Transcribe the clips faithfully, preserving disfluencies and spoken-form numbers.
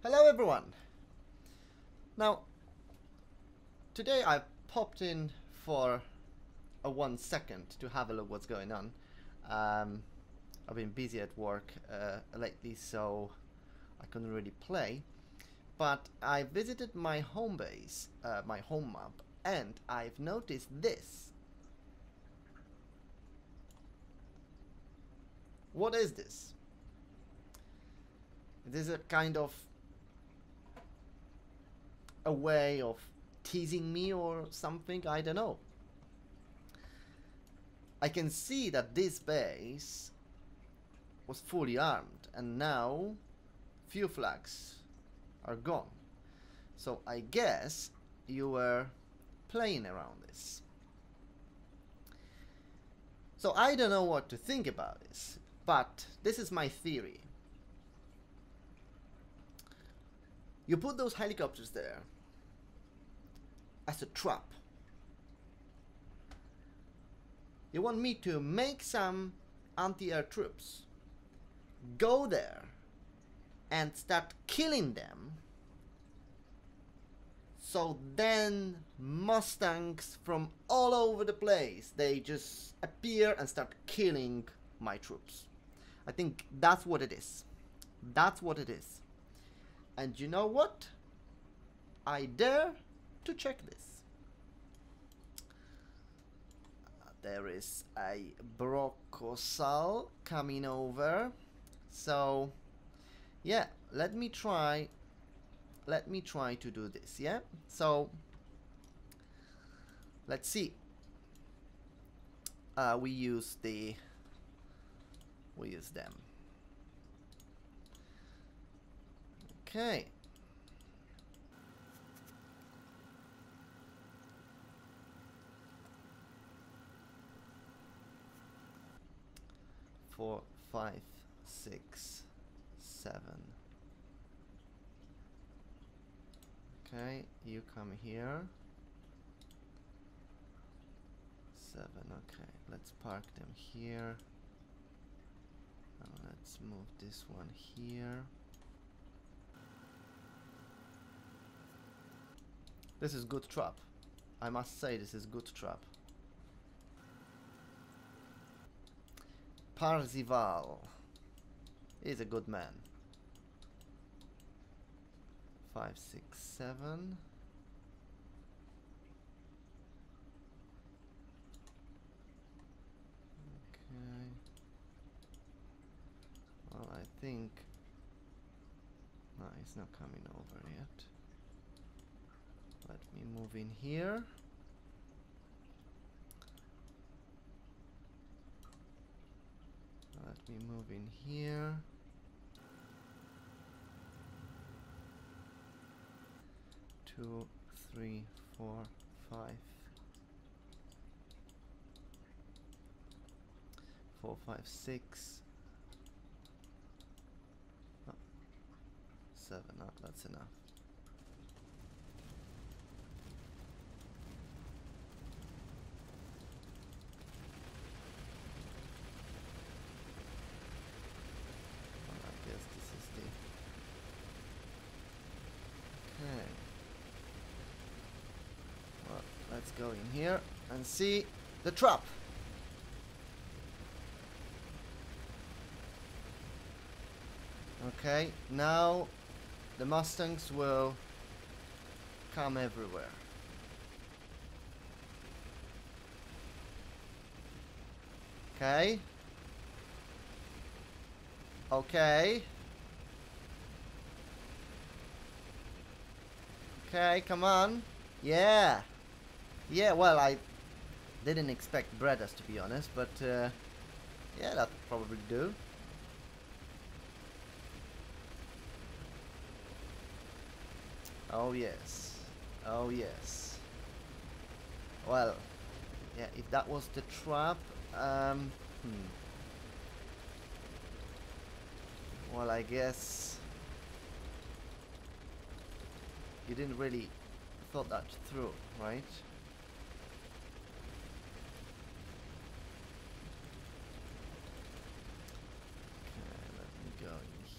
Hello everyone! Now, today I popped in for a one second to have a look what's going on. Um, I've been busy at work uh, lately, so I couldn't really play. But I visited my home base, uh, my home map, and I've noticed this. What is this? It is a kind of a way of teasing me or something, I don't know. I can see that this base was fully armed and now few flags are gone. So I guess you were playing around this. So I don't know what to think about this, but this is my theory. You put those helicopters there as a trap. You want me to make some anti-air troops go there and start killing them, so then Mustangs from all over the place, they just appear and start killing my troops. I think that's what it is. That's what it is. And you know what? I dare to check this. Uh, there is a Brokosol coming over. So, yeah, let me try. Let me try to do this, yeah? So, let's see. Uh, we use the... We use them. Okay. Four, five, six, seven. Okay, you come here. Seven, okay. Let's park them here. Now let's move this one here. This is good trap. I must say this is good trap. Parzival is a good man. Five, six, seven. Okay. Well, I think... No, he's not coming over yet. Let me move in here. Let me move in here. Two, three, four, five. Four, five, six. Oh, seven, oh, that's enough. Go in here and see the trap. Okay, now the Mustangs will come everywhere. Okay. Okay. Okay, come on. Yeah. Yeah, well, I didn't expect Bredas, to be honest, but uh, yeah, that'll probably do. Oh yes, oh yes. Well, yeah, if that was the trap, um, hmm. Well, I guess you didn't really thought that through, right?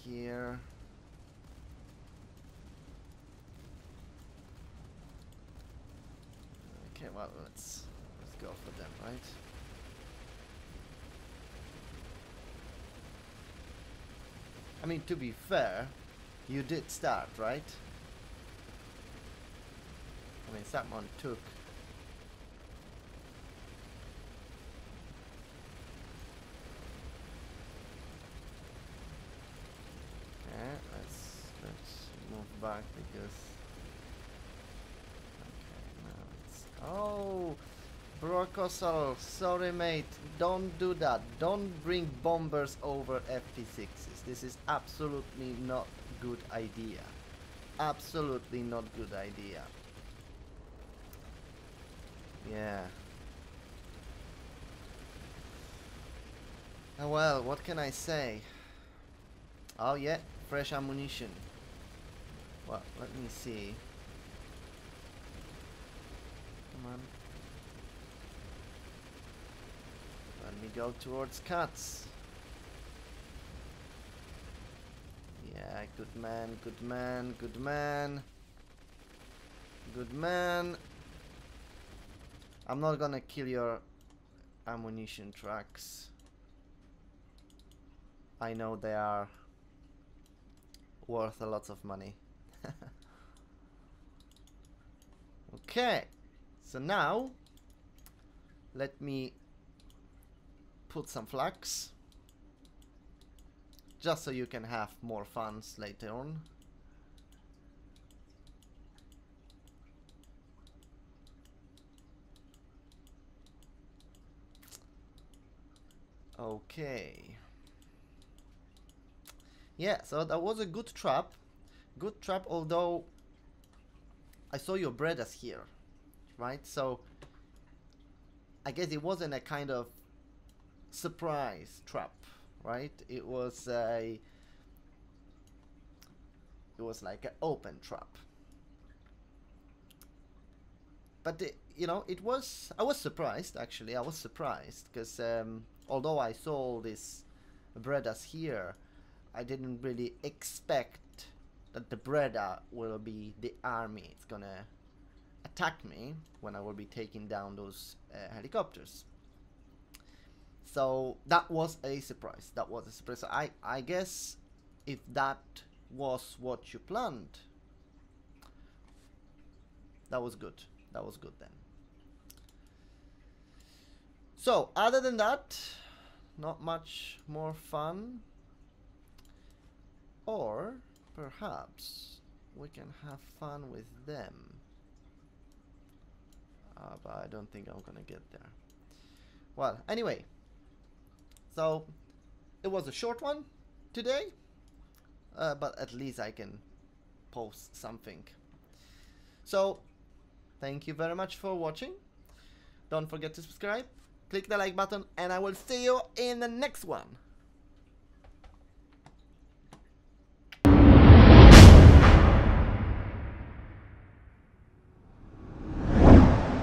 Here, Okay, well, let's, let's go for them, right? I mean, to be fair, you did start, right? I mean, someone took... Okay, let's, let's move back because... Okay, now it's... Oh! Brokosol, sorry mate, don't do that. Don't bring bombers over F P sixes. This is absolutely not good idea. Absolutely not good idea. Yeah. Oh well, what can I say? Oh yeah, fresh ammunition. Well, let me see. Come on. Let me go towards cuts. Yeah, good man, good man, good man. Good man. I'm not gonna kill your ammunition trucks. I know they are worth a lot of money. Okay, so now let me put some flax, just so you can have more funds later on. Okay. Yeah, so that was a good trap. Good trap, although I saw your Bredas here, right? So I guess it wasn't a kind of surprise trap, right? It was a, it was like an open trap. But it, you know, it was, I was surprised actually. I was surprised because um, although I saw all this Bredas here, I didn't really expect that the Breda will be the army. It's gonna attack me when I will be taking down those uh, helicopters. So that was a surprise. That was a surprise. So I, I guess if that was what you planned, that was good. That was good then. So other than that, not much more fun. Or perhaps we can have fun with them. Uh, but I don't think I'm gonna get there. Well, anyway. So, it was a short one today, uh, but at least I can post something. So, thank you very much for watching. Don't forget to subscribe, click the like button, and I will see you in the next one.